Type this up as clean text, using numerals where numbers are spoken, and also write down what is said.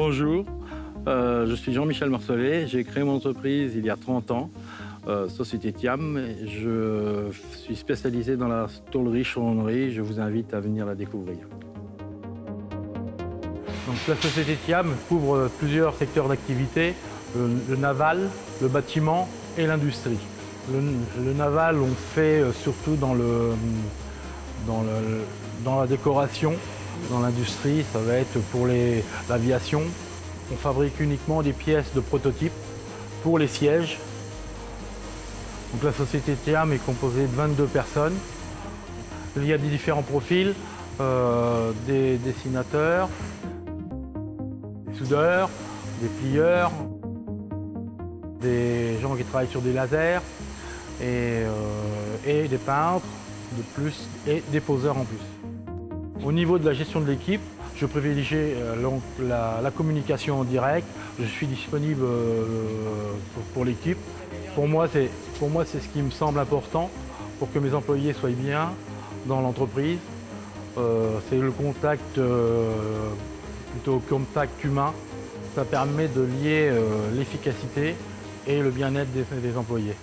Bonjour, je suis Jean-Michel Marcellet, j'ai créé mon entreprise il y a 30 ans, Société Tiam. Je suis spécialisé dans la tôlerie-chaudronnerie, je vous invite à venir la découvrir. Donc, la Société Tiam couvre plusieurs secteurs d'activité, le naval, le bâtiment et l'industrie. Le naval, on fait surtout dans la décoration. Dans l'industrie, ça va être pour l'aviation. On fabrique uniquement des pièces de prototype pour les sièges. Donc la Société Tiam est composée de 22 personnes. Il y a des différents profils, des dessinateurs, des soudeurs, des plieurs, des gens qui travaillent sur des lasers et des peintres de plus et des poseurs en plus. Au niveau de la gestion de l'équipe, je privilégie la communication en direct. Je suis disponible pour l'équipe. Pour moi, c'est ce qui me semble important pour que mes employés soient bien dans l'entreprise. C'est le contact, plutôt contact humain. Ça permet de lier l'efficacité et le bien-être des employés.